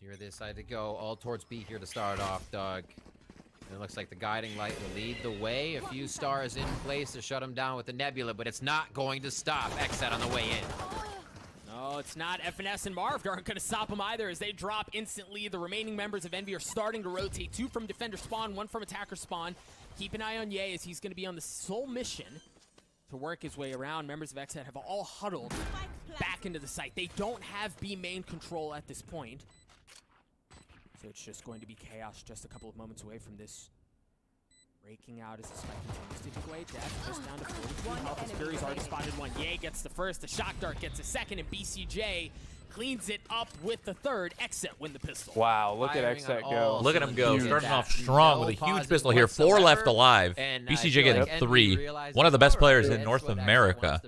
Here they decide to go all towards B here to start off, Doug. And it looks like the Guiding Light will lead the way. A few stars in place to shut him down with the Nebula, but it's not going to stop. Xset on the way in. No, it's not. FNS and Marv aren't going to stop him either as they drop instantly. The remaining members of Envy are starting to rotate. Two from defender spawn, one from attacker spawn. Keep an eye on Ye as he's going to be on the sole mission to work his way around. Members of Xset have all huddled back into the site. They don't have B main control at this point. So it's just going to be chaos just a couple of moments away from this. Breaking out as the spike continues to take away. Def just down to 42 health. His Fury's already spotted one. Ye gets the first. The shock dart gets a second. And BCJ cleans it up with the third. Xset win the pistol. Wow, look at Xset go. Look at him go. Starting off strong with a huge pistol here. Four left alive. And, BCJ getting three. One of the best players in North America.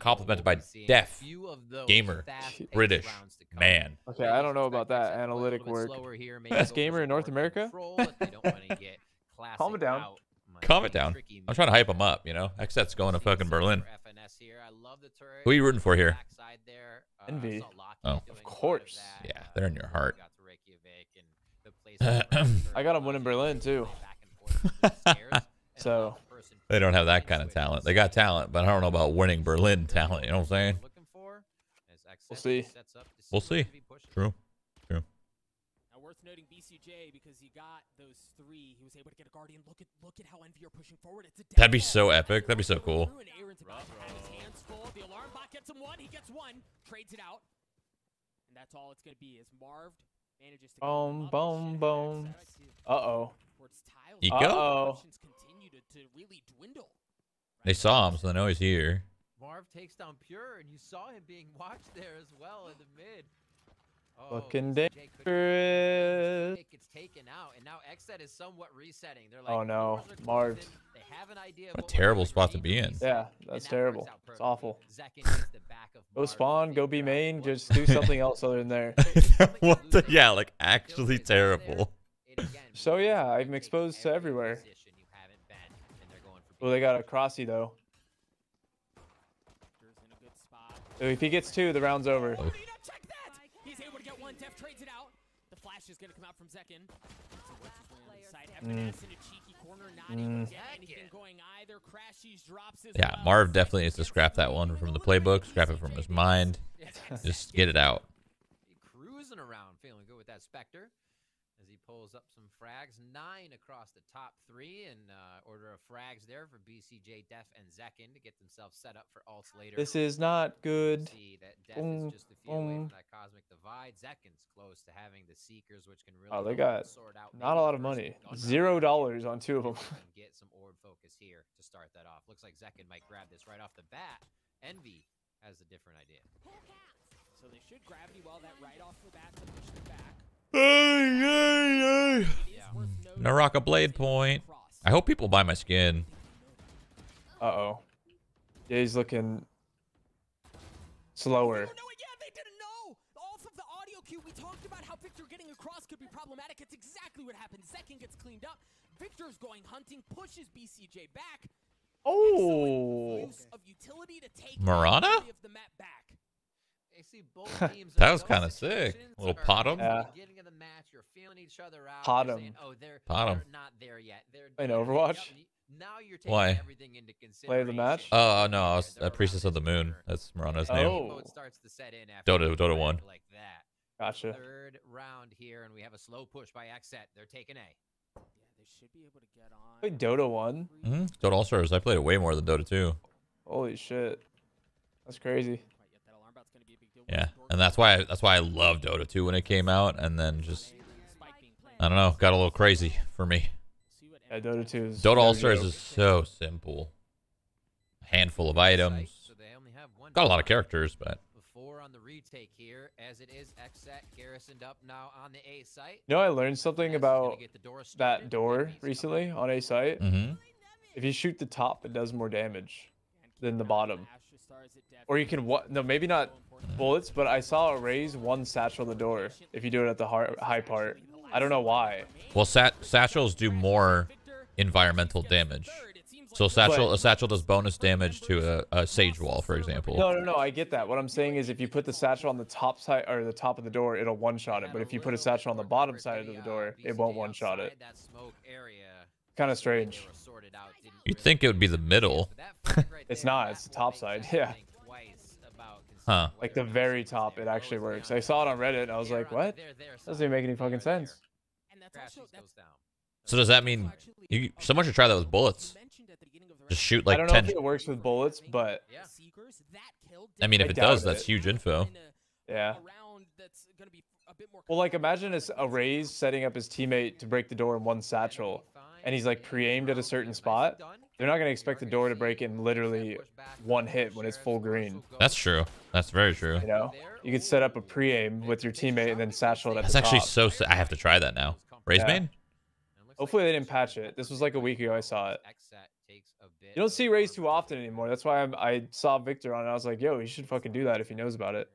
Complimented by Def. Gamer. British. Man. Okay, I don't know about that analytic work. Best gamer in North America? Calm it down. Calm it down. I'm trying to hype him up, you know? Xset's going to fucking Berlin. Who are you rooting for here? Envy. Oh, of course. Yeah, they're in your heart. I got them winning Berlin, too. So they don't have that kind of talent. They got talent, but I don't know about winning Berlin talent. You know what I'm saying? We'll see. We'll see. True. Worth noting BCJ because he got those three. He was able to get a guardian. Look at how Envy are pushing forward. It's a That'd be so epic. That'd be so cool. Aaron's about to have his hands full. The alarm bot gets him one. He gets one. Trades it out. And that's all it's going to be is Marv manages to boom. Uh-oh. Eco? They saw him, so they know he's here. Marv takes down Pure, and you saw him being watched there as well in the mid. Looking dangerous. It's taken out, and now Xset is somewhat resetting. They're like, oh no, Marv. They have an idea of what a terrible spot to be in. Yeah, that's terrible. It's awful. Go spawn, go be main, just do something else other than there. What the? Yeah, like actually terrible. So yeah, I'm exposed to everywhere. Well, they got a crossy though. So if he gets two, the round's over. Oh. Def trades it out. The flash is going to come out from Zekin. Yeah, Marv definitely needs to scrap that one from the playbook, scrap it from his mind. Just get it out. Cruising around, feeling good with that Spectre as he pulls up some frags. 9 across the top 3 in order of frags there for BCJ, Def, and Zekin to get themselves set up for ults later. This is not good. See that Def is just a few away from that Cosmic Divide. Zekin's close to having the Seekers, which can really oh, they got sort out not a lot of money. $0 on 2 of them. Get some orb focus here to start that off. Looks like Zekin might grab this right off the bat. Envy has a different idea. So they should gravity well that right off the bat to push them back. Hey, I rock a blade point. I hope people buy my skin. Uh-oh. Yeah, he's looking slower. We talked about how Victor getting across could be problematic. It's exactly what happened. Zekin gets cleaned up. Victor's going hunting, pushes BCJ back. Oh, Marana? That was kind of sick. A little Potom. Yeah. Potom. Potom. In Overwatch? Why? Play the match? Oh, no. I was a Priestess of the Moon. That's Marana's name. Oh. Dota 1. Gotcha. Third round here, and we have a slow push by Xset. They're taking A. Played Dota 1? Mm-hmm. Dota All-Stars. I played it way more than Dota 2. Holy shit. That's crazy. Yeah, and that's why I loved Dota 2 when it came out, and then just I don't know, got a little crazy for me. Yeah, Dota 2 is Dota All-Stars is so simple. A handful of items. Got a lot of characters, but on the retake here as it is Xset garrisoned up now on the A site. You know, I learned something about that door recently on A site. Mm-hmm. If you shoot the top, it does more damage than the bottom. Or you can no, maybe not bullets, but I saw it raise one satchel the door if you do it at the high part. I don't know why. Well, satchels do more environmental damage, So a satchel does bonus damage to a sage wall, for example. No, I get that. What I'm saying is if you put the satchel on the top side or the top of the door, it'll one-shot it. But if you put a satchel on the bottom side of the door, it won't one-shot it. Kind of strange. You'd think it would be the middle. It's not. It's the top side. Yeah. Huh. Like the very top, it actually works. I saw it on Reddit, and I was like, what? That doesn't even make any fucking sense. So does that mean you, someone should try that with bullets? Just shoot like 10. I don't know if it works with bullets, but... I mean, if it does, that's huge info. Yeah. Well, like, imagine a Raze setting up his teammate to break the door in one satchel, and he's like pre-aimed at a certain spot. They're not going to expect the door to break in literally one hit when it's full green. That's true. That's very true. You know, you could set up a pre-aim with your teammate and then satchel it at the top. That's actually so sick. I have to try that now. Raise main? Hopefully they didn't patch it. This was like a week ago I saw it. You don't see Raze too often anymore. That's why I saw Victor on it. I was like, yo, he should fucking do that if he knows about it.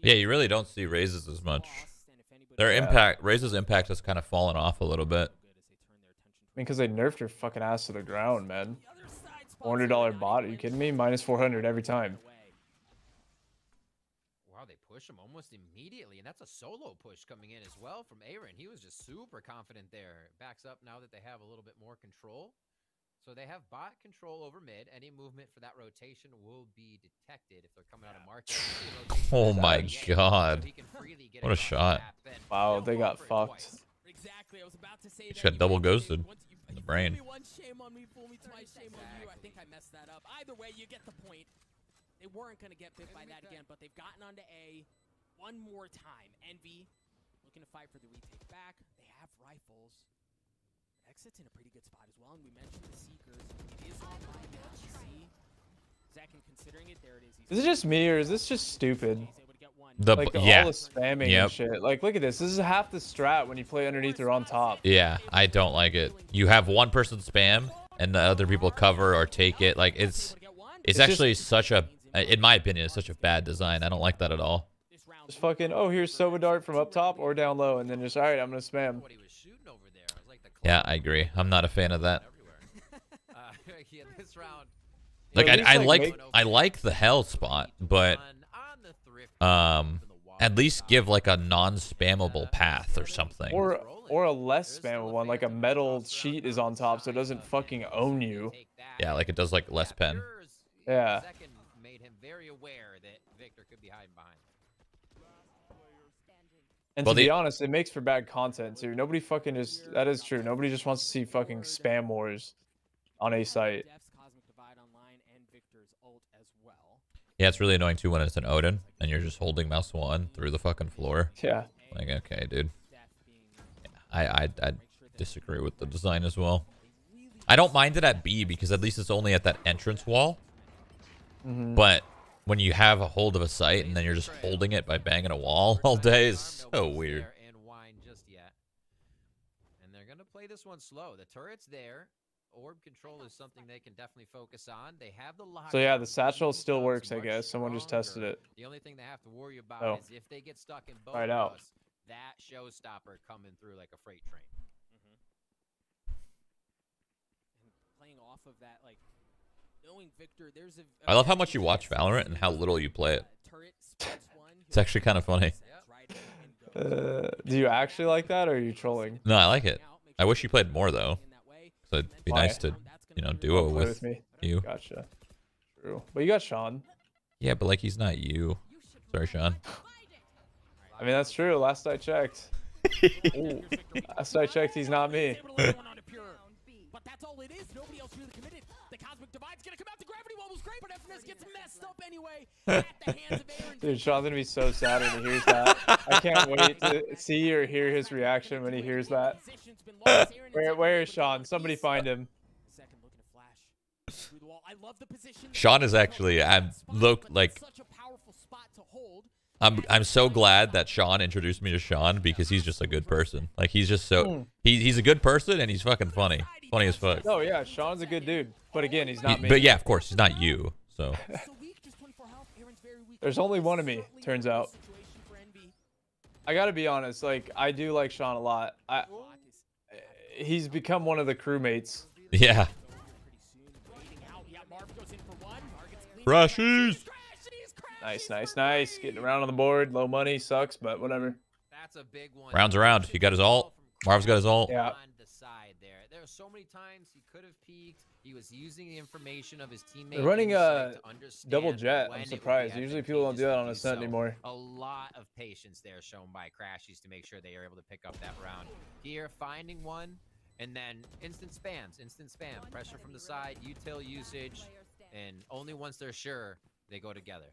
Yeah, you really don't see Razes as much. Their impact, Raze's impact has kind of fallen off a little bit. I mean, because they nerfed her fucking ass to the ground, man. $400 bot, are you kidding me? Minus 400 every time. Wow, they push him almost immediately, and that's a solo push coming in as well from Aaron. He was just super confident there. Backs up now that they have a little bit more control. So they have bot control over mid. Any movement for that rotation will be detected if they're coming out of market. Oh my god. What a shot. Wow, they got fucked. Exactly. I was about to say that. Just got double ghosted in the brain. Shame on me, fool me twice, shame on you. I think I messed that up. Either way, you get the point. They weren't going to get bit by that again, but they've gotten onto A one more time. Envy looking to fight for the retake back. They have rifles. Xset's in a pretty good spot as well, and we mentioned the Seekers. It is online now. Zekin considering it, there it is. Is it just me, or is this just stupid? Like, all the spamming and shit. Like, look at this. This is half the strat when you play underneath or on top. Yeah, I don't like it. You have one person spam, and the other people cover or take it. Like, it's actually just, such a, in my opinion, it's such a bad design. I don't like that at all. Just fucking, oh, here's Sova Dart from up top or down low, and then just, all right, I'm going to spam. Yeah, I agree. I'm not a fan of that. Like, I like the hell spot, but at least give like a non-spammable path or something, or a less spammable one. Like a metal sheet is on top, so it doesn't fucking own you. Yeah, like it does like less pen. Yeah. And well, to be honest, it makes for bad content too. Nobody fucking just, that is true. Nobody just wants to see fucking spam wars on a site. Yeah, it's really annoying too when it's an Odin and you're just holding mouse one through the fucking floor. Yeah. Like, okay, dude. Yeah, I disagree with the design as well. I don't mind it at B because at least it's only at that entrance wall. Mm-hmm. But when you have a hold of a site and then you're just holding it by banging a wall all day is so weird. And they're going to play this one slow. The turret's there. Orb control is something they can definitely focus on. They have the lock. So yeah, the satchel still works, I guess. Someone just tested it. The only thing they have to worry about is if they get stuck in both of us, that showstopper coming through like a freight train. And playing off of that, like, Victor, I love how much you watch Valorant and how little you play it. It's actually kind of funny. Do you actually like that, or are you trolling? No, I like it. I wish you played more though. So it'd be nice to, you know, duo with me. You. Gotcha. True. But you got Sean. Yeah, but like he's not you. Sorry, Sean. I mean, that's true. Last I checked. Ooh. Last I checked, he's not me. But that's all it is. Nobody else really committed. The Cosmic Divide's gonna come out. The gravity wall was great, but FNS gets messed up anyway at the hands of Aaron. Dude, Sean's gonna be so sad when he hears that. I can't wait to see or hear his reaction when he hears that. Where is Sean? Somebody find him. Sean is actually, I'm so glad that Sean introduced me to Sean because he's just a good person. Like, he's just so... He's a good person, and he's fucking funny. Funny as fuck. Oh, yeah. Sean's a good dude. But again, he's not me. But yeah, of course. He's not you, so... There's only one of me, turns out. I gotta be honest. Like, I do like Sean a lot. I he's become one of the crewmates. Yeah. Crashies! Nice, nice, nice. Getting around on the board. Low money. Sucks, but whatever. That's a big one. Rounds around. He got his ult. Marv's got his ult. Yeah. There are so many times he could have peeked. He was using the information of his teammates. Running a double jet. I'm surprised. Usually people don't do that on a set anymore. A lot of patience there shown by Crashies to make sure they are able to pick up that round. Here, finding one, and then instant spams, instant spam. Pressure from the side, util usage, and only once they're sure they go together.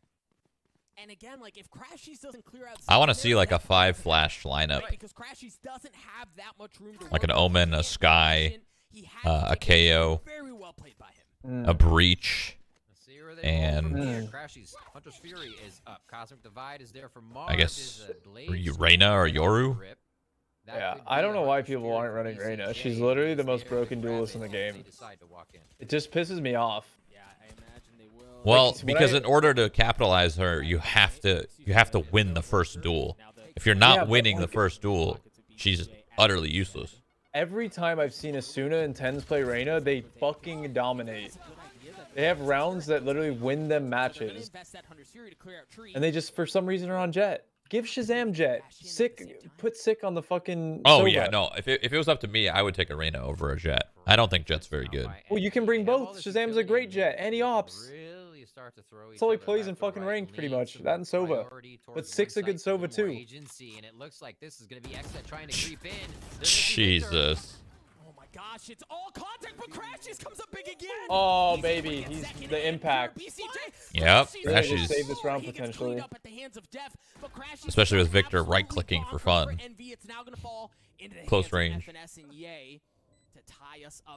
And again, like if Crashies doesn't clear out, I want to see like a 5-flash lineup. Right. Because Crashies doesn't have that much room to like an Omen, a Sky, a KO, very well played by him. A Breach, and Crashies. Hunter's Fury is up. Cosmic Divide is there for Marv. I guess Reyna or Yoru. Yeah, I don't know why people aren't running Reyna. She's literally the most broken duelist in the game. It just pisses me off. Well, because in order to capitalize her, you have to win the first duel. If you're not winning the first duel, she's utterly useless. Every time I've seen Asuna and Tens play Reyna, they fucking dominate. They have rounds that literally win them matches. And they just, for some reason, are on Jet. Give Shazam Jet. Sick, put Sick on the fucking... Oh, Sova. Yeah, no. If it was up to me, I would take a Reyna over a Jet. I don't think Jet's very good. Well, you can bring both. Shazam's a great Jet. And he ops. Start to throw. That's all he plays in fucking ranked, pretty much. That and Sova. But Sick's a good Sova, too. And it looks like this is going to be Xset trying to creep in. Jesus. Oh, my gosh. It's all contact, but Crashies comes up big again. Oh, baby. He's the impact. Yep. Crashies. Save this round, potentially. Especially with Victor right-clicking for fun. Close range.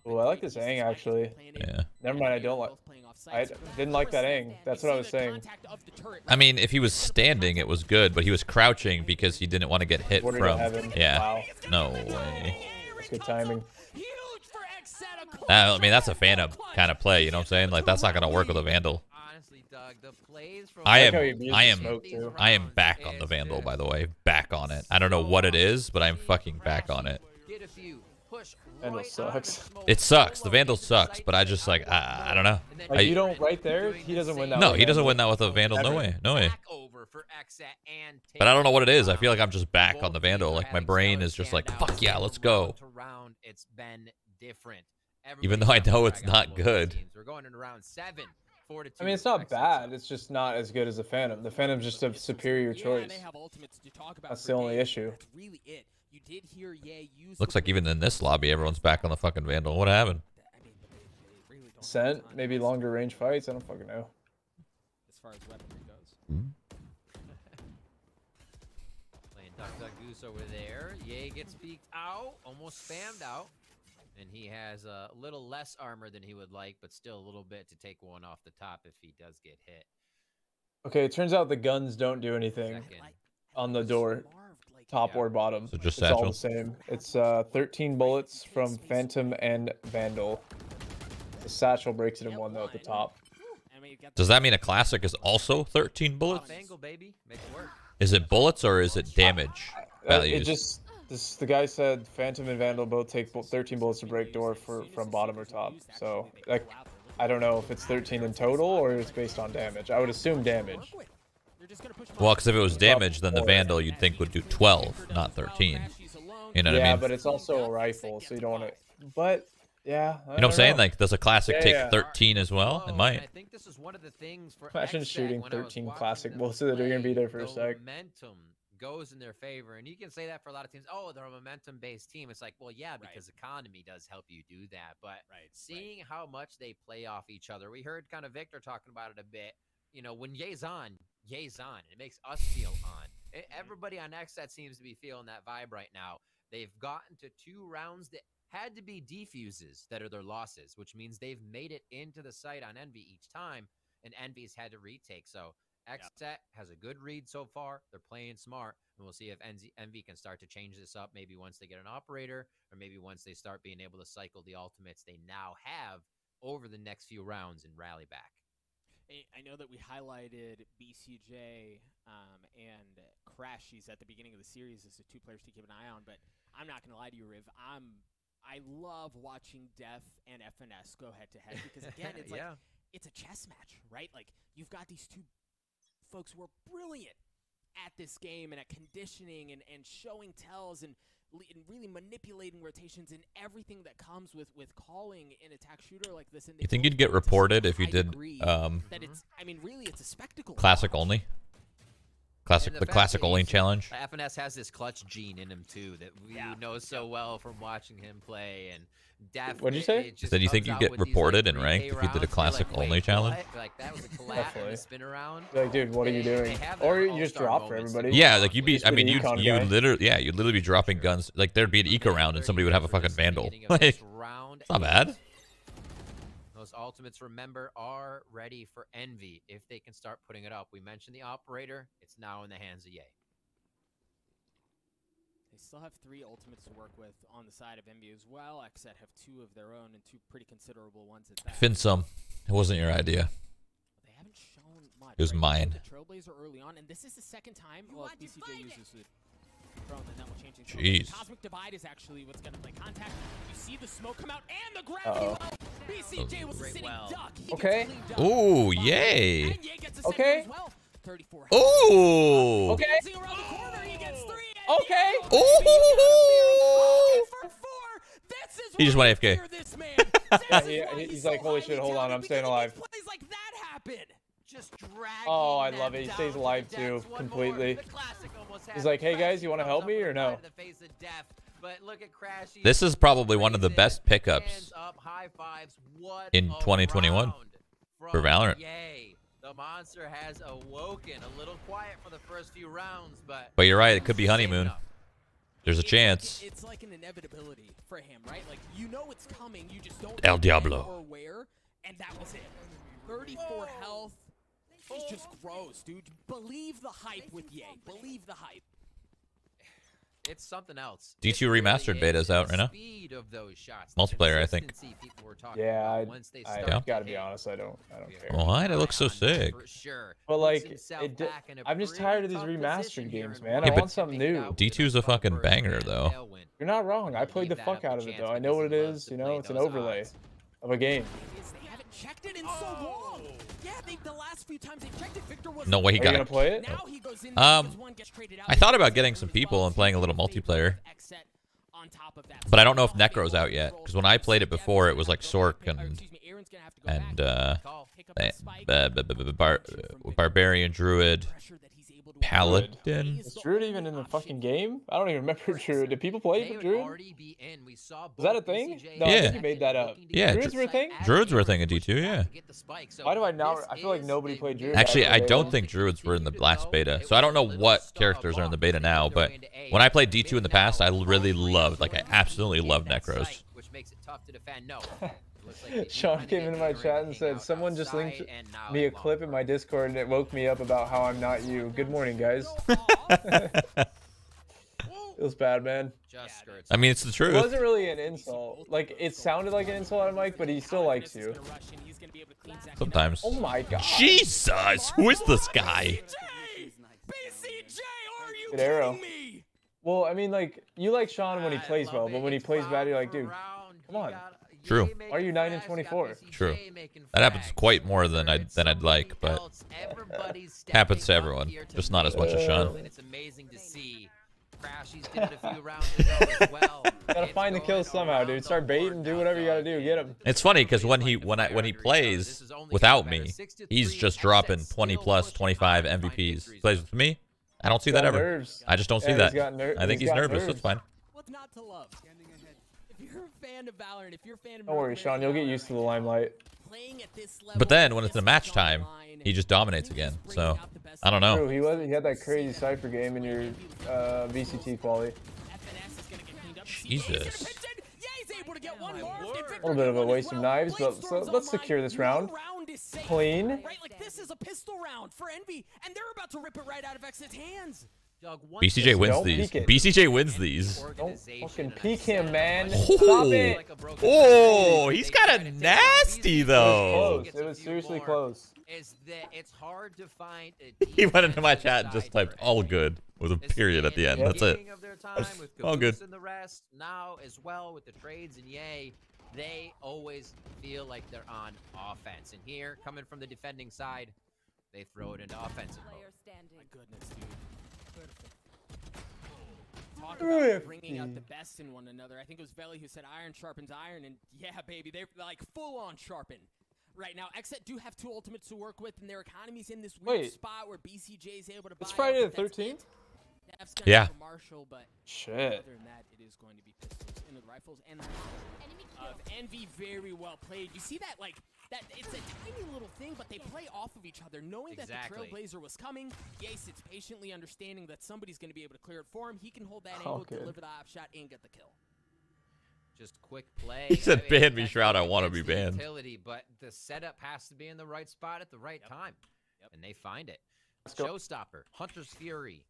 Oh, I like this Aang, actually. Yeah. Never mind, I don't like... I didn't like that Aang. That's what I was saying. I mean, if he was standing, it was good, but he was crouching because he didn't want to get hit from... Yeah. Wow. No way. That's good timing. I mean, that's a Phantom kind of play, you know what I'm saying? Like, that's not going to work with a Vandal. I am back on the Vandal, by the way. Back on it. I don't know what it is, but I'm fucking back on it. Vandal sucks. It sucks. The Vandal sucks, but I just like I don't know. Like you don't right there. He doesn't win that. No, he doesn't win that with a Vandal. No way. No way. But I don't know what it is. I feel like I'm just back on the Vandal. Like my brain is just like fuck yeah, let's go. Even though I know it's not good. We're going into round 7. I mean, it's not bad. It's just not as good as the Phantom. The Phantom's just a superior choice. That's the only issue. Really it. You did hear Ye use... Looks like even in this lobby, everyone's back on the fucking Vandal. What happened? Scent? Maybe longer range fights? I don't fucking know. As far as weaponry goes. Playing Duck Duck Goose over there. Ye gets peeked out. Almost spammed out. And he has a little less armor than he would like, but still a little bit to take one off the top if he does get hit. Okay, it turns out the guns don't do anything on the door. Top or bottom. So just it's all the same. It's 13 bullets from Phantom and Vandal. The satchel breaks it in one though at the top. Does that mean a classic is also 13 bullets? Is it bullets or is it damage values? It just the guy said Phantom and Vandal both take 13 bullets to break door from bottom or top. So like I don't know if it's 13 in total or it's based on damage. I would assume damage. Well, because if it was damage, then the Vandal you'd think would do 12, not 13. You know what I mean? Yeah, but it's also a rifle, so you don't want to... But, yeah. You know what I'm saying? Like, does a classic take 13 as well? It might. Imagine shooting 13 classic bullets so that they're going to be there for a sec. Goes in their favor, and you can say that for a lot of teams. Oh, they're a momentum based team. It's like, well, yeah, because economy does help you do that. But seeing how much they play off each other, we heard kind of Victor talking about it a bit. You know, when Ye's on, it makes us feel on. Everybody on Xset seems to be feeling that vibe right now. They've gotten to 2 rounds that had to be defuses that are their losses, which means they've made it into the site on Envy each time, and Envy's had to retake. So Xset has a good read so far. They're playing smart, and we'll see if Envy can start to change this up maybe once they get an operator, or maybe once they start being able to cycle the ultimates they now have over the next few rounds and rally back. I know that we highlighted BCJ and Crashies at the beginning of the series as the 2 players to keep an eye on, but I'm not going to lie to you, Riv. I'm I love watching Def and FNS go head-to-head because, again, it's like it's a chess match, right? Like, you've got these two folks who are brilliant at this game and at conditioning and showing tells and really manipulating rotations and everything that comes with calling an attack shooter like this. And you think you'd get reported if you did that it's, I mean, really, it's a spectacle. Classic only. Classic, the classic only challenge. FNS has this clutch gene in him too that we know so well from watching him play. And Def, what did you say? Then you think you get reported in ranked if you did a classic only challenge? Like that was a collapse and a spin around. Like, dude, what are you doing? Or you just drop for everybody. Yeah, like you'd be. I mean, you literally, you'd literally be dropping guns. Like there'd be an eco round and somebody would have a fucking Vandal. Like, not bad. Those ultimates, remember, are ready for Envy if they can start putting it up. We mentioned the operator. It's now in the hands of Ye. They still have 3 ultimates to work with on the side of Envy as well. Xset have 2 of their own and 2 pretty considerable ones at that. Finsum, it wasn't your idea. They haven't shown much. It was mine. The Trailblazer early on, and this is the second time BCJ uses it. Jeez. Cosmic Divide is actually what's going to play contact. You see the smoke come out and the gravity. BCJ was sitting duck. Okay. Oh, Yay. Okay. Oh. Okay. Okay. Oh. He just went AFK. He's like, holy shit, hold on, I'm staying alive. Oh, I love it. He stays alive too, completely. He's like, hey guys, you want to help me or no? This is probably one of the best pickups in 2021 for Valorant. The monster has awoken. A little quiet for the first few rounds, but you're right, it could be honeymoon. There's a chance. It's like an inevitability for him, right? Like, you know it's coming, you just don't El Diablo. And that was it. 34 health. It's just gross, dude. Believe the hype with Ye. Believe the hype. It's something else. D2 remastered beta's out right now. Multiplayer, I think. Yeah, I gotta be honest, I don't care. Why? It looks so sick. But like, I'm just tired of these remastered games, man. I want something new. D2's a fucking banger, though. You're not wrong. I played the fuck out of it, though. I know what it is. You know, it's an overlay of a game. Checked it in so long. Yeah, the last few times they checked it, Victor was no way he got it. Play it? Now he goes in I thought about getting some people and playing a little multiplayer. But I don't know if Necro's out yet, because when I played it before, it was like Sork and Barbarian, Druid, Paladin. Is Druid even in the fucking game? I don't even remember Druid. Did people play Druid? Is that a thing? No, I think you made that up. Yeah, Druids were a thing? Druids were a thing in D2, yeah. Why do I not? I feel like nobody played Druid. Actually, I don't think Druids were in the last beta, so I don't know what characters are in the beta now, but when I played D2 in the past, I really loved, like I absolutely loved Necros. Which makes it tough to defend. No. Like Sean came into my chat and said, someone just linked me a clip in my Discord and it woke me up about how I'm not you. Good morning, guys. It was bad, man. I mean, it's the truth. It wasn't really an insult. Like, it sounded like an insult on Mike, but he still likes you. Sometimes. Oh my god. Jesus! Who is this guy? BCJ, are you kidding me? Well, I mean, like, you like Sean when he plays well, but when he plays bad, you're like, dude, come on. True. Are you 9 and 24? True. That happens quite more than I'd like, but happens to everyone, just not as much as Sean. It's amazing to see. Crashies did it a few rounds ago as well. Gotta find the kill somehow, dude. Start baiting, do whatever you gotta do, get him. It's funny because when he plays without me, he's just dropping 20+, 25 MVPs. He plays with me, I don't see that ever. I just don't see that. I think he's nervous. That's fine. What's not to love? You're a fan of Valorant. If you're a fan of Valorant, don't worry, Sean. You'll get used to the limelight. But then, when it's the match time, he just dominates again. So, I don't know. True, he had that crazy cypher game in your VCT quality. Jesus. A little bit of a waste of knives, but so let's secure this round. Clean. Right, like this is a pistol round for Envy, and they're about to rip it right out of X's hands. BCJ wins these. BCJ wins these. Don't fucking peek him, man. Stop it. Oh, he's got a nasty though. It was seriously close. He went into my chat and just typed all good. with a period at the end. That's it. All good. And the rest now as well with the trades and Ye, they always feel like they're on offense. And here, coming from the defending side, they throw it into offensive mode. My goodness, dude. Perfect. Talk about bringing out the best in one another. I think it was Veli who said iron sharpens iron, and yeah, baby, they're like full-on sharpen. Right now, Xset do have two ultimates to work with, and their economy's in this weird spot where BCJ is able to buy. It's Friday the 13th? Yeah. Marshall, but shit. Other than that, it is going to be pistols in the rifles and the Envy very well played. You see that, like, that it's a tiny little thing, but they play off of each other, knowing that the Trailblazer was coming. Ye sits patiently, understanding that somebody's going to be able to clear it for him. He can hold that angle, deliver the op shot, and get the kill. Just quick play. He said, ban me, Shroud. I want to be banned. Utility, but the setup has to be in the right spot at the right time. And they find it. Showstopper, Hunter's Fury,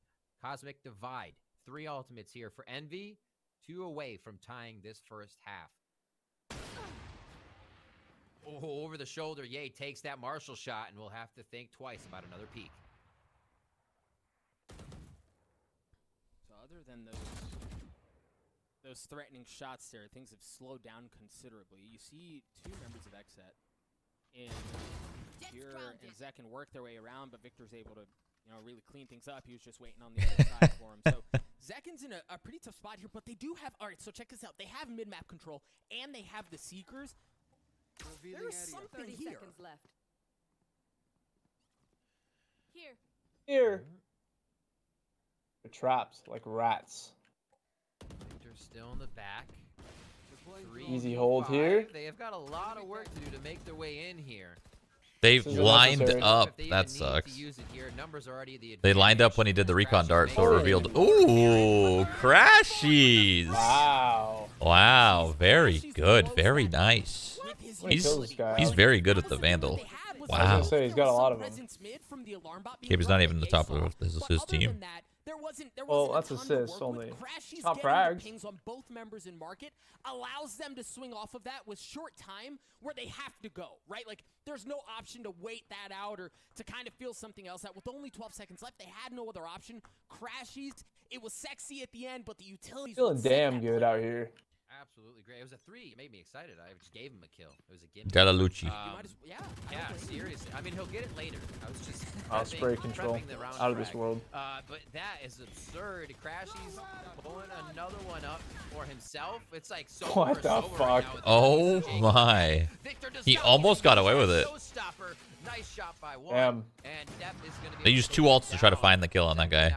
Cosmic Divide. Three ultimates here for Envy. Two away from tying this first half. Oh, over the shoulder. Ye takes that Marshall shot, and we'll have to think twice about another peek. So other than those threatening shots there, things have slowed down considerably. You see two members of Xset in Pure and Zekin work their way around, but Victor's able to, you know, really clean things up. He was just waiting on the other side for him. So Zekin's in a pretty tough spot here, but they do have, all right, so check this out. They have mid-map control, and they have the Seekers. There is something here. Left. Here. They're trapped like rats. Still in the back. Easy hold here. They have got a lot of work to do to make their way in here. They've lined up. That sucks. They lined up when he did the recon dart, so it revealed. Ooh, Crashies. Wow. Wow. Very good. Very nice. He's very good at the Vandal. Wow. He's got a lot of them. Gabe's not even in the top of his team. There wasn't that's assists only. Top frags. Pings on both members in market allows them to swing off of that with short time where they have to go, right? Like, there's no option to wait that out or to kind of feel something else out. With only 12 seconds left, they had no other option. Crashies, it was sexy at the end, but the utilities... Feeling damn good out here. Absolutely great. It was a three. It made me excited. I just gave him a kill. It was a gimmick. Gallucci. Yeah, seriously. I mean, he'll get it later. I was just... spray control. Out of this world. But that is absurd. Crashies pulling another one up for himself. It's like... So what the fuck? Right oh, my. He almost got away with it. Nice shot by one. Damn. And Def is gonna be they used two ults to try to find the kill on that guy.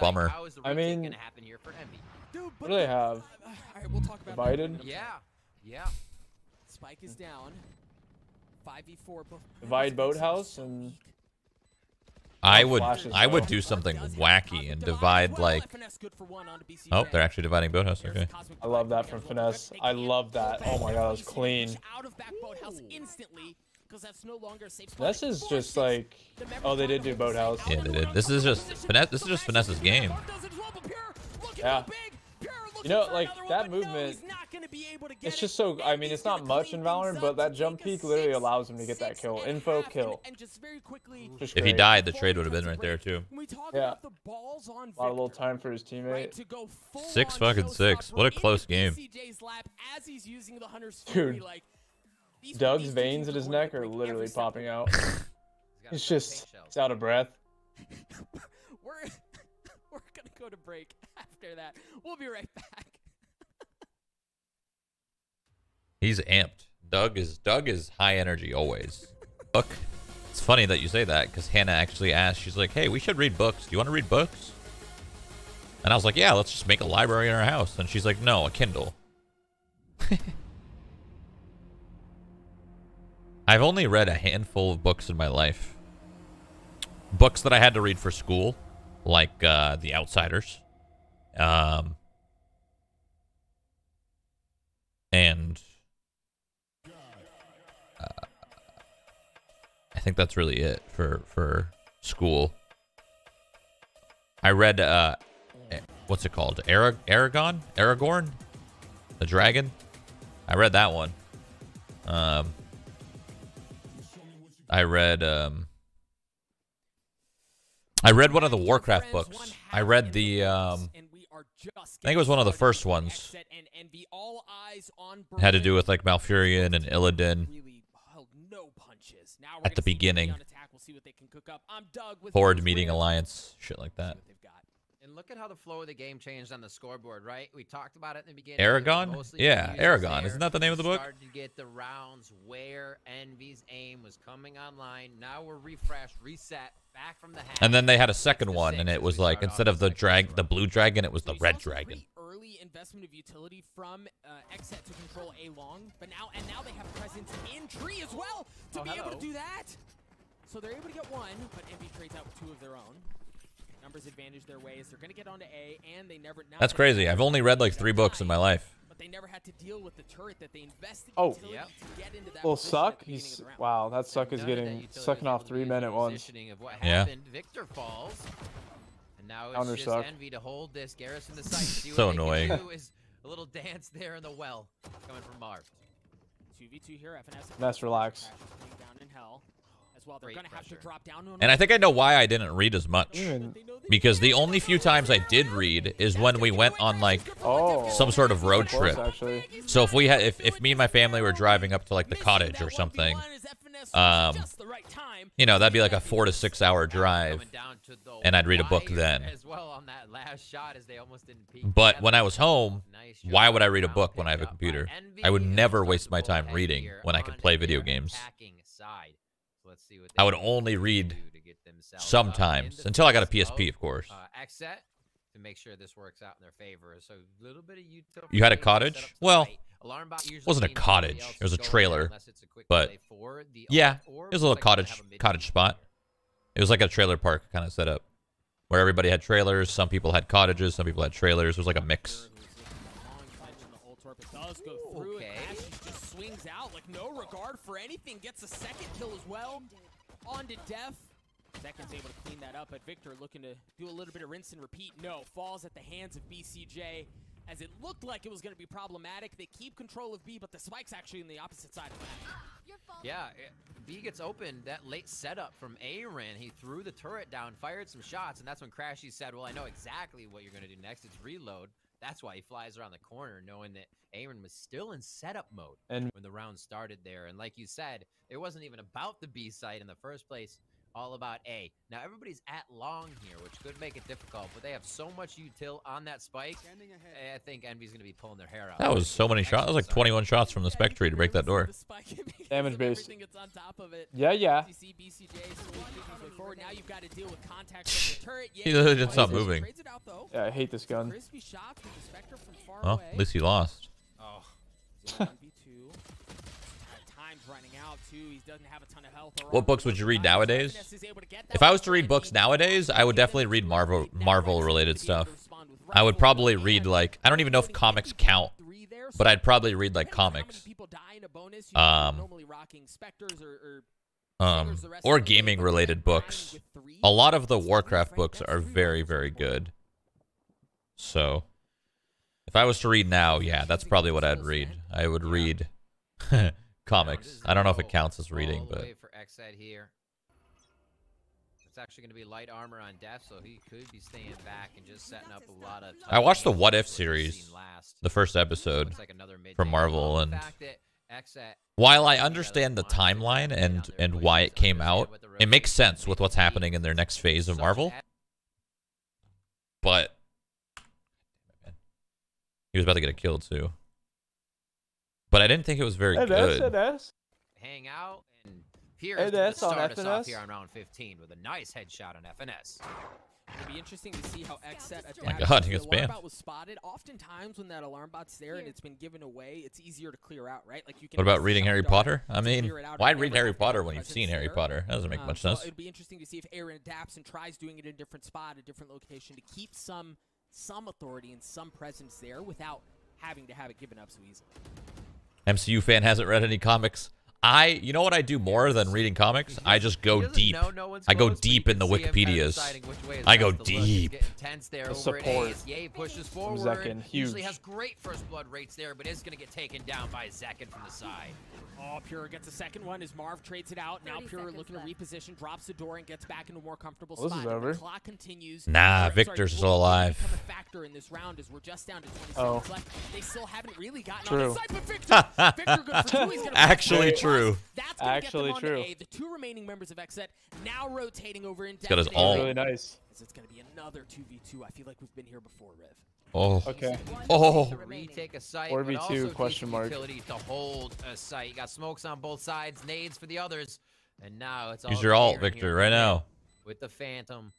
Bummer. I mean... Gonna happen here for Envy. Dude, what do they have? All right, we'll talk about Divided? Yeah. Spike is down. 5v4. Divide Boathouse and... I would do something wacky and divide like... Oh, they're actually dividing Boathouse. Okay. I love that from Finesse. I love that. Oh my god, that was clean. Finesse is just like... Oh, they did do Boathouse. Yeah, they did. This is just Finesse's game. Yeah. You know, like, that movement, it's just so, I mean, it's not much in Valorant, but that jump peak literally allows him to get that kill. Info kill. If he died, the trade would have been right there, too. Yeah. A lot of little time for his teammate. 6-6. What a close game. Dude, Doug's veins at his neck are literally popping out. It's just, it's out of breath. We're going to go to break after that. We'll be right back. He's amped. Doug is high energy always. Book. It's funny that you say that because Hannah actually asked. She's like, hey, we should read books. Do you want to read books? And I was like, yeah, let's just make a library in our house. And she's like, no, a Kindle. I've only read a handful of books in my life. Books that I had to read for school. Like The Outsiders, and I think that's really it for school. I read what's it called? Aragorn, the Dragon. I read that one. I read I read one of the Warcraft books. I read the, I think it was one of the first ones. It had to do with like Malfurion and Illidan at the beginning. Horde meeting Alliance, shit like that. And look at how the flow of the game changed on the scoreboard, right? We talked about it in the beginning. Aragon? Yeah, Aragon. Isn't that the name of the book? Started to get the rounds where Envy's aim was coming online. Now we're refreshed, reset, back from the hack. And then they had a second one, and it was like, instead of the blue dragon, it was the red dragon. Early investment of utility from Xset to control A long, but now they have presence in tree as well to be able to do that. So they're able to get one, but Envy trades out two of their own. Numbers advantage their ways. They're gonna get onto A, and they never. That's crazy. I've only read like 3 books in my life. But they never had to deal with the turret that they invested. Oh, yeah. Well, Suck. He's wow. That Suck is getting sucking off 3-minute ones. Yeah. Victor falls, and now it's just Envy to hold this garrison the site. So annoying. A little dance there in the well, coming from Marv. 2v2 here. FNS. Let's relax. Down in hell. Well, they're gonna have to drop down to, and I think I know why I didn't read as much. Because the only few times I did read is when we went on like some sort of road trip. So if we had, if me and my family were driving up to like the cottage or something, you know, that'd be like a 4 to 6 hour drive, and I'd read a book then. But when I was home, why would I read a book when I have a computer? I would never waste my time reading when I could play video games. I would only read sometimes until I got a PSP, of course. Xset to make sure this works out in their favor. So a little bit of you had a cottage? Well, it wasn't a cottage. It was a trailer. But yeah, it was a little cottage spot. It was like a trailer park kind of setup where everybody had trailers. Some people had cottages. Some people had trailers. It was like a mix. Swings out like no regard for anything, gets a second kill as well. On to Def. Second's able to clean that up, but Victor looking to do a little bit of rinse and repeat. No, falls at the hands of BCJ as it looked like it was going to be problematic. They keep control of B, but the spike's actually in the opposite side of that. Yeah, B gets open. That late setup from Aaron, he threw the turret down, fired some shots, and that's when Crashies said, well, I know exactly what you're going to do next. It's reload. That's why he flies around the corner, knowing that Aaron was still in setup mode when the round started there. And like you said, it wasn't even about the B site in the first place, all about A. Now everybody's at long here, which could make it difficult, but they have so much util on that spike. I think Envy's going to be pulling their hair out. That was so many shots. That was like 21 shots from the Spectre to break that door. Damage base. Yeah, yeah. He literally didn't stop moving. Yeah, I hate this gun. Well, at least he lost. Oh. What books would you read nowadays? If I was to read books nowadays, I would definitely read Marvel-related stuff. I would probably read, like, I don't even know if comics count, but I'd probably read, like, comics. Or gaming-related books. A lot of the Warcraft books are very, very good. So, if I was to read now, yeah, that's probably what I'd read. I would read... comics. I don't know if it counts as reading, but for Xset here. It's actually going to be light armor on Def, so he could be staying back and just setting up a lot of. I watched the What If series, the first episode from Marvel, and while I understand the timeline and why it came out, it makes sense with what's happening in their next phase of Marvel. But he was about to get killed too. But I didn't think it was very good. Hang out and Pure is going to start us off here on round 15 with a nice headshot on FNS. It'll be interesting to see how Xset adapts. My God, he gets banned. The alarm bot was spotted. Oftentimes when that alarm bot's there and it's been given away, it's easier to clear out, right? Like you can. What about reading Harry Potter? I mean, why read Harry Potter when you've seen Harry Potter? That doesn't make much sense. It'd be interesting to see if Aaron adapts and tries doing it in a different spot, a different location, to keep some authority and some presence there without having to have it given up so easily. MCU fan hasn't read any comics. You know what I do more than reading comics? I just go deep. I go deep in the Wikipedias. I go deep. The support. Ye pushes forward. Zekin, huge. Usually has great first blood rates there, but is going to get taken down by Zekin from the side. Oh, Pure gets a second one as Marv trades it out. Now Pure looking to reposition, drops the door, and gets back into a more comfortable spot. This is over. The clock continues. Nah, Victor's still alive. Factor in this round is we're just down to 20 seconds left. They still haven't really gotten on the side, but Victor good for two. He's going to actually true. That's gonna actually get them on true. The two remaining members of Xset now rotating over into that. Really nice. It's gonna be another 2v2. I feel like we've been here before, Rev. Oh. Okay. Oh. 4v2 question mark. To hold a site. You got smokes on both sides, nades for the others, and now it's all. Use your alt, Victor, right now. With the Phantom.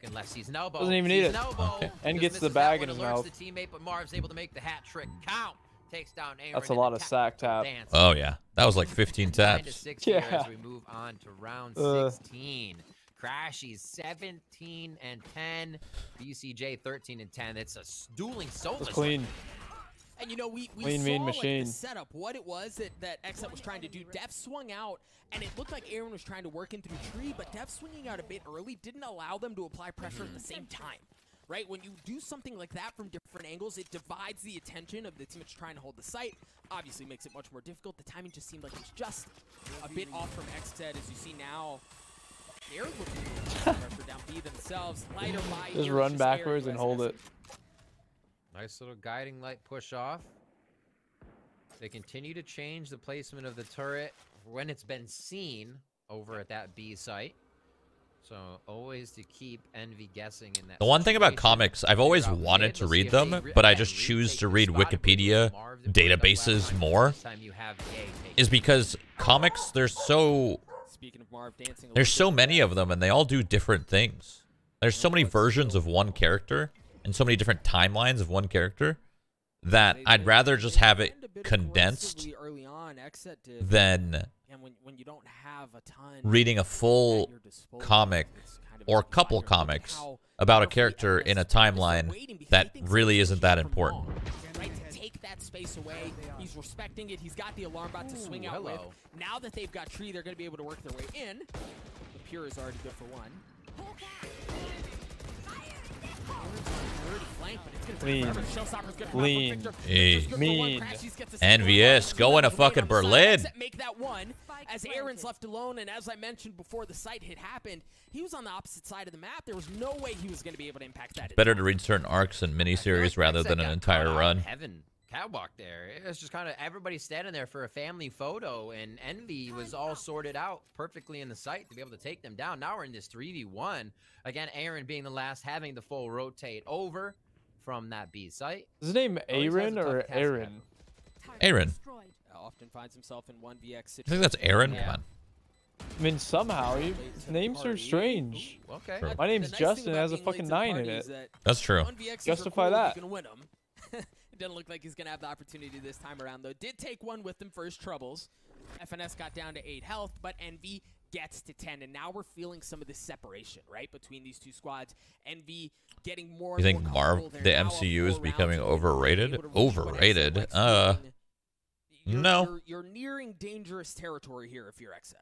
Looking left, sees an elbow. Doesn't even need it. Okay. And gets the bag in his mouth. The teammate, but Marv's able to make the hat trick count. Takes down Aaron. That's a lot of sack tap. Oh yeah, that was like 15 taps. Yeah. As we move on to round 16. Crashies 17 and 10. BCJ 13 and 10. It's a dueling solo. Clean. And you know we saw like, the setup, what it was that Xset was trying to do. Def swung out, and it looked like Aaron was trying to work in through tree, but Def swinging out a bit early didn't allow them to apply pressure at the same time. Right? When you do something like that from different angles, it divides the attention of the team that's trying to hold the site. Obviously makes it much more difficult. The timing just seemed like it was just a bit off from Xset. As you see now, they're looking for pressure down B themselves. Lighter light. Just run backwards and hold it. Nice little guiding light push off. They continue to change the placement of the turret when it's been seen over at that B site. So always to keep Envy guessing in that. The one thing about comics, I've always wanted to read them, but I just choose to read Wikipedia databases more, is because comics, there's so many of them, and they all do different things. There's so many versions of one character and so many different timelines of one character that I'd rather just have it condensed than when you don't have a ton reading a full comic or a couple comics about a character in a timeline that really isn't that important. Right, to take that space away, he's respecting it. He's got the alarm bot to swing out with. Now that they've got tree, they're going to be able to work their way in. The Pure is already good for one. Lean. Lean. Mean. NVS going to fucking Berlin. Make that one as Aaron's left alone, and as I mentioned before the site hit happened, he was on the opposite side of the map. There was no way he was going to be able to impact that. It's better to read certain arcs and miniseries rather than an entire run. Heaven. Catwalk there. It was just kind of everybody standing there for a family photo, and Envy was all sorted out perfectly in the site to be able to take them down. Now we're in this 3v1. Again, Aaron being the last, having the full rotate over from that B site. Is his name Aaron or Aaron? Aaron. Often finds himself in 1v1. I think that's Aaron. Yeah. Come on. I mean, somehow names are strange. Okay. True. My name's Justin. It has a fucking 9 in it. That's true. Justify that. Doesn't look like he's gonna have the opportunity this time around, though. Did take one with them for his troubles. FNS got down to 8 health, but Envy gets to 10, and now we're feeling some of the separation, right, between these two squads. Envy getting more. You think Marv, the MCU is becoming overrated? Overrated? No. You're nearing dangerous territory here if you're Xset.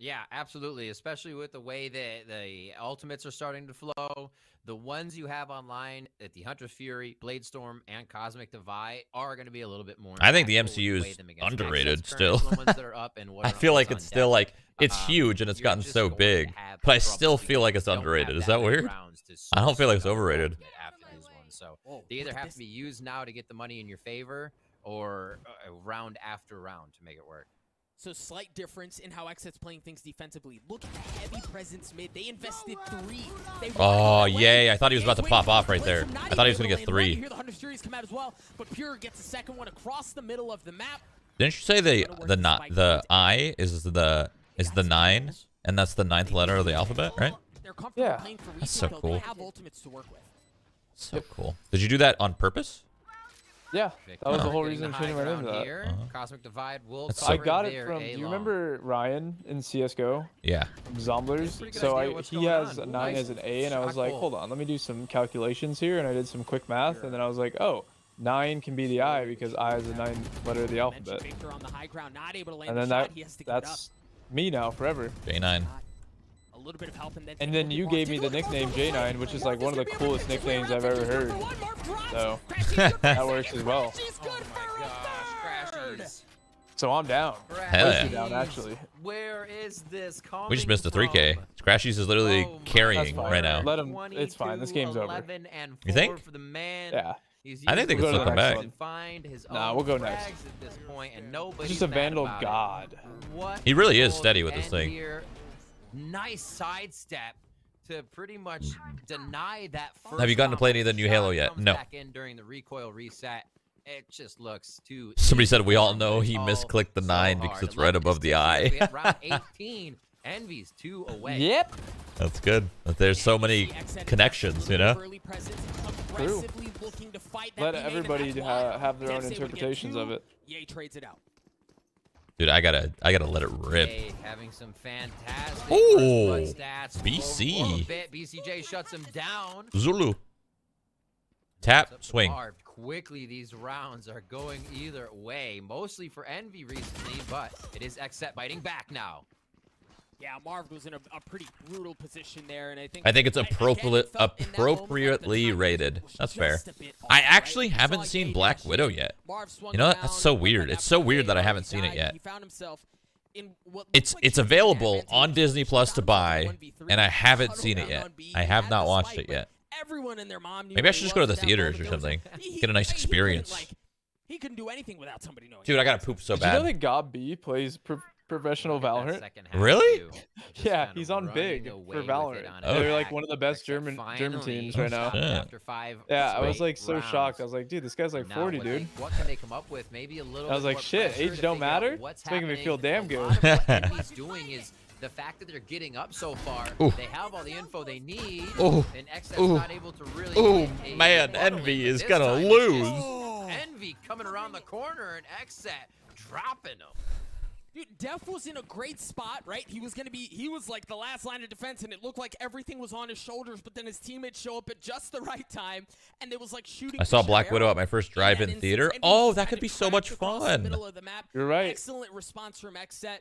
Yeah, absolutely, especially with the way that the ultimates are starting to flow. The ones you have online at the Hunter's Fury, Blade Storm, and Cosmic Divide are going to be a little bit more. I think the MCU is underrated still. I feel like it's still like it's huge and it's gotten so big, but I still feel like it's underrated. Is that weird? I don't feel like it's overrated. So they either have to be used now to get the money in your favor, or round after round to make it work. So slight difference in how Xset's playing things defensively. Look at the heavy presence mid. They invested 3. They I thought he was about to pop off right there. I thought he was going to get 3. You hear the Hunter's Furies come out as well, but Pure gets a second one across the middle of the map. Didn't you say the I is the 9, and that's the 9th letter of the alphabet, right? Yeah. That's so cool. They have ultimates to work with. So cool. Did you do that on purpose? Yeah, that was the whole reason I right into that. Cosmic Divide will cover. I got it from. Do you remember Ryan in CS:GO? Yeah. From Zomblers. So he has a 9 as an A, and I was like, hold on, let me do some calculations here, and I did some quick math, and then I was like, oh, Nine can be the eye because I is the nine letter of the alphabet. On the high ground, not able to land and then that, he has to that's up. Me now forever. J9. A little bit of help and then you gave me the nickname J9, which is like one of the coolest nicknames I've ever heard. So that works as well. So I'm down. Hell yeah. Down, actually. Where is this? We just missed a 3K. Crashies is literally carrying right now. Let him. It's fine. This game's over. You think? Yeah. I think they can still come back. Nah, we'll go next. He's just a Vandal god. He really is steady with this thing. Nice sidestep to pretty much deny that. Have you gotten to play any of the new Halo yet? No. During the recoil reset. It just looks too. Somebody said we all know he misclicked the 9 because it's right above the eye. Envy's 2 away. Yep. That's good. There's so many connections, you know. True. Let everybody have their own interpretations of it. Ye trades it out. Dude, I gotta let it rip. Having some fantastic stats. BC. BCJ shuts him down. Zulu. Tap, swing. Quickly, these rounds are going either way, mostly for Envy recently, but it is Xset biting back now. Yeah, Marv was in a pretty brutal position there, and I think it's appropriately rated. That's fair. I actually haven't seen Black Widow yet. You know what? That's so weird. It's so weird that I haven't seen it yet. It's available on Disney Plus to buy, and I haven't seen it yet. I have not watched it yet. Everyone and their mom knew. Maybe I should just go to the theaters or something. Get a nice experience. He couldn't do anything without somebody knowing. Dude, I gotta poop so bad. You know that Gob B plays professional Valorant? Really? Yeah, he's on big for Valorant. Oh. They're like one of the best German teams right now. Yeah, I was like so shocked. I was like, dude, this guy's like 40, dude. What can they come up with? Maybe a little. I was like, shit, age don't matter. It's making me feel damn good. He's doing is. The fact that they're getting up so far, ooh. They have all the info they need, ooh. And Xset's not able to really... Oh, man, Envy is going to lose. Oh. Envy coming around the corner, and Xset dropping him. Dude, Def was in a great spot, right? He was going to be... He was like the last line of defense, and it looked like everything was on his shoulders, but then his teammates show up at just the right time, and it was like shooting... I saw Black Widow at my first drive-in theater. Oh, that could be so much fun. You're right. Excellent response from Xset.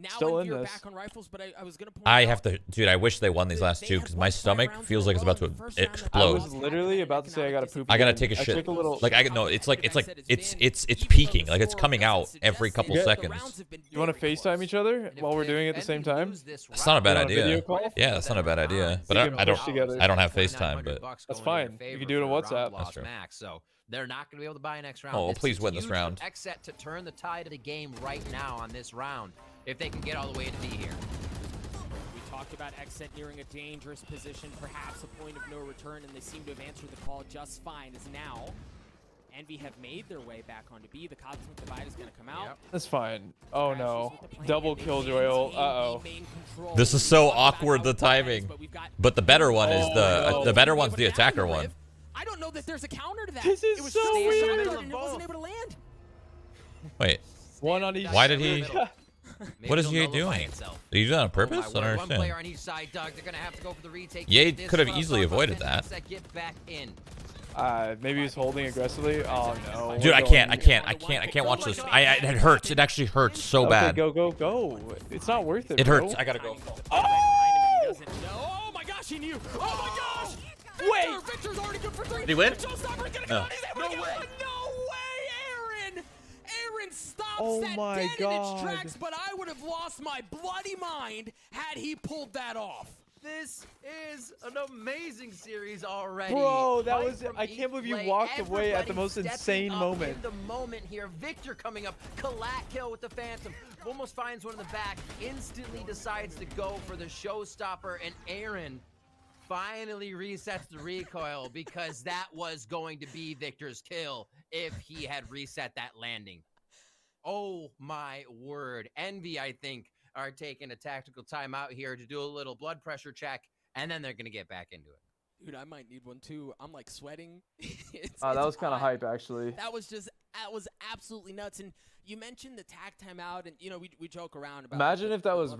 Now still in this. Back on rifles, but I was gonna point I out, have to, dude. I wish they won these last two because my stomach feels like it's about to explode. I was literally about to say I gotta poop. I gotta take a shit. A little... Like I no, it's peaking, like it's coming out every couple seconds. You want to FaceTime each other while we're doing it at the same time? That's not a bad idea. Yeah, that's not a bad idea. But I don't have FaceTime, but that's fine. You can do it on WhatsApp. That's true. So they're not gonna be able to buy next round. Oh, please win this round. Xset to turn the tide of the game right now on this round. If they can get all the way to D here. We talked about Xset nearing a dangerous position, perhaps a point of no return, and they seem to have answered the call just fine. As now, Envy have made their way back onto B. The Cosmic Divide is going to come out. Yep. That's fine. Oh no, double Killjoy ult. Uh-oh. This is so awkward, the timing. But the better one is the better one's the attacker one. I don't know that there's a counter to that. This is so weird. It wasn't able to land. Wait. One on each. Why did he? What is Ye doing? Did he do that on purpose? I don't understand. One player on each side, Doug. They're gonna have to go for the retake. Ye could have easily avoided that. Get back in. Maybe he's holding aggressively. Oh no. Dude, I can't watch this. It hurts. It actually hurts so bad. Go. It's not worth it. It hurts. I gotta go. Oh my gosh, he knew. Oh my gosh. Wait. Victor's already good for three. Did he win? No way. Stops that dead in its tracks, but I would have lost my bloody mind had he pulled that off. This is an amazing series already. Bro, that was it. I can't believe you walked away at the most insane moment. In the moment here, Victor coming up, collat kill with the Phantom, almost finds one in the back, instantly decides to go for the Showstopper, and Aaron finally resets the recoil because that was going to be Victor's kill if he had reset that landing. Oh my word. Envy, I think, are taking a tactical timeout here to do a little blood pressure check, and then they're going to get back into it. Dude, I might need one too. I'm like sweating. That was kind of hype, actually. That was absolutely nuts. And you mentioned the tack timeout, and you know, we joke around about. Imagine if that was.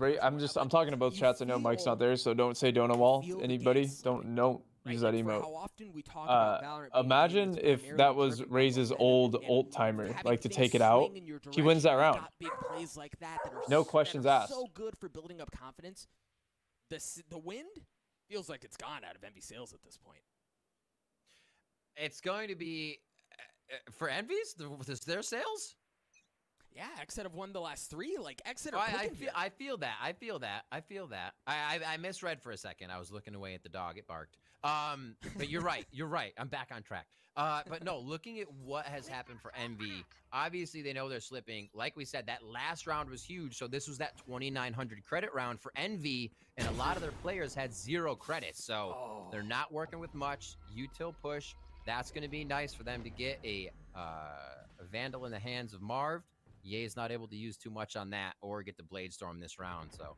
I'm talking to both chats. I know Mike's not there, so don't say Donowall. Anybody? Don't know. use that emote. Imagine if that was Raze's old ult timer, like to take it out. He wins that round. No questions asked. So good for building up confidence. The wind feels like it's gone out of Envy sales at this point. It's going to be for Envy's. Their sales. Yeah, Xset have won the last three. Like Xset. I feel that. I misread for a second. I was looking away at the dog. It barked. But you're right. You're right. I'm back on track. But no, looking at what has happened for Envy, obviously they know they're slipping. Like we said, that last round was huge. So this was that 2,900 credit round for Envy, and a lot of their players had zero credits. So they're not working with much. Util push. That's going to be nice for them to get a Vandal in the hands of Marv. Ye is not able to use too much on that or get the Blade Storm this round. So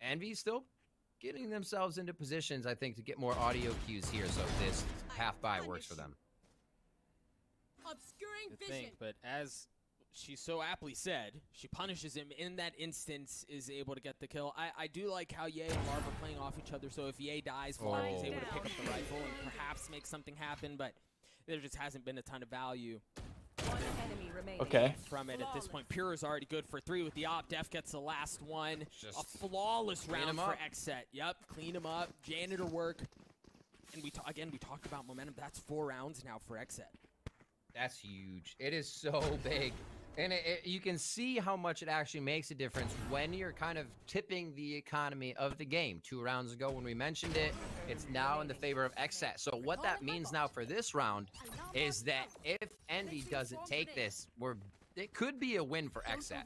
Envy's still getting themselves into positions, I think, to get more audio cues here. So this half buy works for them. Obscuring vision. But as she so aptly said, she punishes him in that instance, is able to get the kill. I do like how Ye and Marv are playing off each other. So if Ye dies, Marv is able to pick up the rifle and perhaps make something happen. But there just hasn't been a ton of value. Okay. From it at this point, Pure is already good for three with the op. Def gets the last one. Just a flawless round for Xset. Yep, clean him up. Janitor work. And we talked about momentum. That's 4 rounds now for Xset. That's huge. It is so big, and you can see how much it actually makes a difference when you're kind of tipping the economy of the game. 2 rounds ago when we mentioned it, it's now in the favor of Xset. So what that means now for this round is that if Envy doesn't take this, it could be a win for Xset.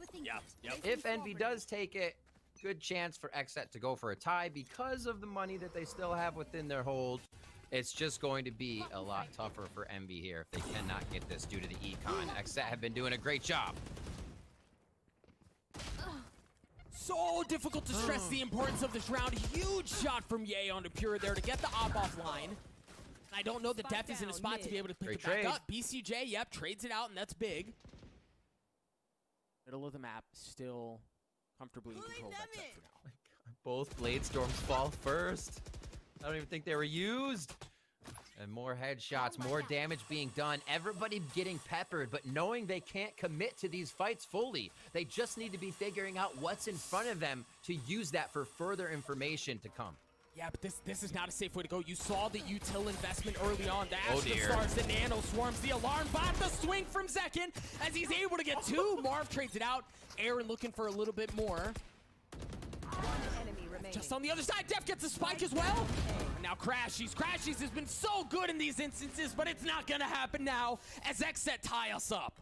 If Envy does take it, good chance for Xset to go for a tie because of the money that they still have within their hold. It's just going to be a lot tougher for Envy here if they cannot get this due to the econ. Xset have been doing a great job. So difficult to stress the importance of this round. Huge shot from Ye onto Pure there to get the op offline. I don't know that Def is in a spot to be able to pick it back up. BCJ, yep, trades it out, and that's big. Middle of the map, still comfortably in control of Xset for now. Both Blade Storms fall first. I don't even think they were used. And more headshots, more damage being done. Everybody getting peppered, but knowing they can't commit to these fights fully. They just need to be figuring out what's in front of them to use that for further information to come. Yeah, but this is not a safe way to go. You saw the util investment early on. The Astro Stars, the Nano Swarms, the Alarm Bot, the swing from Zekin as he's able to get two. Marv trades it out. Aaron looking for a little bit more. Just on the other side, Def gets a spike as well. And now Crashies. Crashies has been so good in these instances, but it's not going to happen now as Xset tie us up.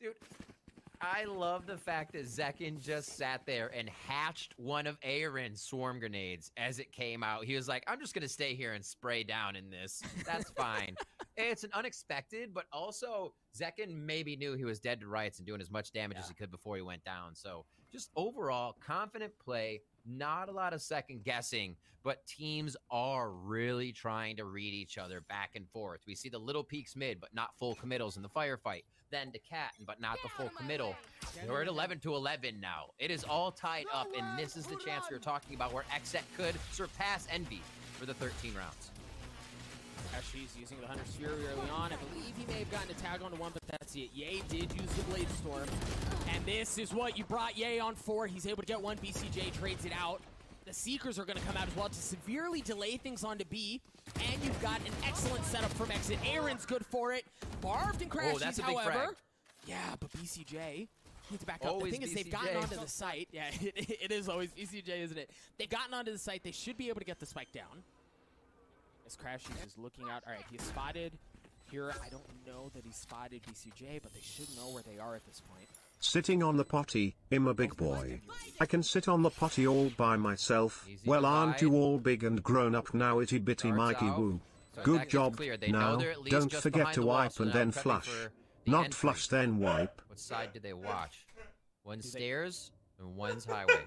Dude, I love the fact that Zekin just sat there and hatched one of Aaron's swarm grenades as it came out. He was like, I'm just going to stay here and spray down in this. That's fine. It's an unexpected, but also Zekin maybe knew he was dead to rights and doing as much damage as he could before he went down. So just overall confident play. Not a lot of second guessing, but teams are really trying to read each other back and forth. We see the little peaks mid, but not full committals in the firefight. Then to Cat, but not the full committal. We're at 11 to 11 now. It is all tied up, and this is the chance we were talking about where Xset could surpass Envy for the 13 rounds. She's using the Hunter's Fury early on. I believe he may have gotten a tag onto one, but that's it. Ye did use the Blade Storm. And this is what you brought Ye on for. He's able to get one. BCJ trades it out. The Seekers are going to come out as well to severely delay things onto B. And you've got an excellent setup from Xset. Aaron's good for it. Barved and Crashies, that's a big frag. Yeah, but BCJ needs to back up. The thing is, they've gotten onto the site. Yeah, it is always BCJ, isn't it? They've gotten onto the site. They should be able to get the spike down. Crashies is looking out. All right, he's spotted here. I don't know that he spotted BCJ, but they should know where they are at this point. Sitting on the potty, I'm a big boy. I can sit on the potty all by myself. Easy aren't you all big and grown up now, itty bitty Mikey woo? So good job. Now, don't forget to wipe and then flush. Not flush, then wipe. What side did they watch? One's stairs and one's highway.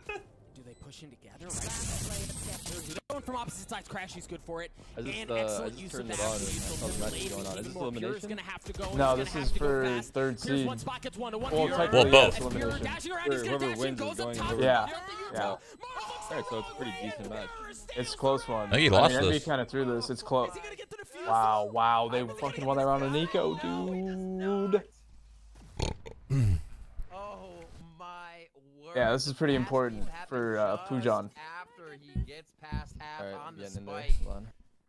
Do they push in together? There's one from opposite sides. Crashies good for it. And excellent use of that. Pure's going to have to go. No, this is for third seed. Well, both. Whoever wins is going to win. Yeah. Yeah. Alright, so it's a pretty decent match. It's a close one. I think he lost this. Envy kind of threw this. It's close. Wow, wow. They fucking won that round of Nico, dude. Yeah, this is pretty important for Pujan. After he gets past half on the spike,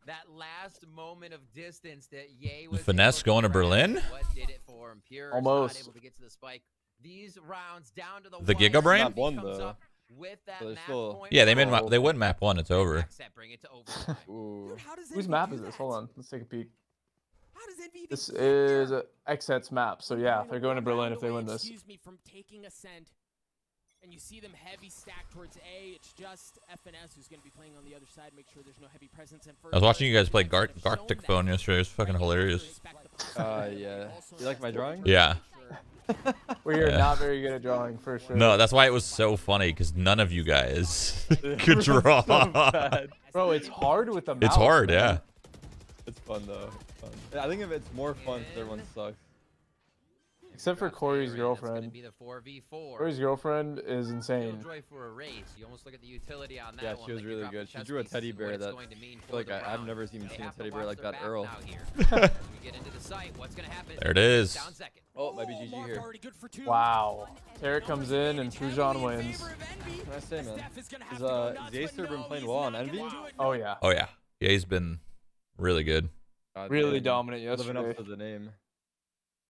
that last moment of distance that Ye was finesse going to Berlin. What did it for him? Pure almost able to get to the spike. These rounds down to the Giga Brain. One, though. With that map still... point yeah, they win map one. It's over. Dude, whose map is this? Hold on, let's take a peek. This is Xset's map. So yeah, they're going to Berlin if they win this. Excuse me from taking ascent. And you see them heavy stacked towards A. It's just FNS who's going to be playing on the other side. Make sure there's no heavy presence. And first I was watching you guys play Gartic Phone yesterday. It was fucking hilarious. Yeah. You like my drawing? Yeah. We are not very good at drawing, for sure. No, that's why it was so funny, because none of you guys could draw. So bro, it's hard with the mouse. It's hard, man. Yeah. It's fun, though. It's fun. I think if it's more fun, if everyone sucks. Except for Corey's girlfriend. Corey's girlfriend is insane. Yeah, she was really good. She drew a teddy bear that, like, I've never even seen a teddy bear like that, Earl. There it is. Oh, might be GG here. Wow. Terra comes in and Pujan wins. What can I say, man? Has Zacer been playing well on Envy? Oh, yeah. Oh, yeah. Yeah, he's been really good. Really dominant yesterday. Living up to the name.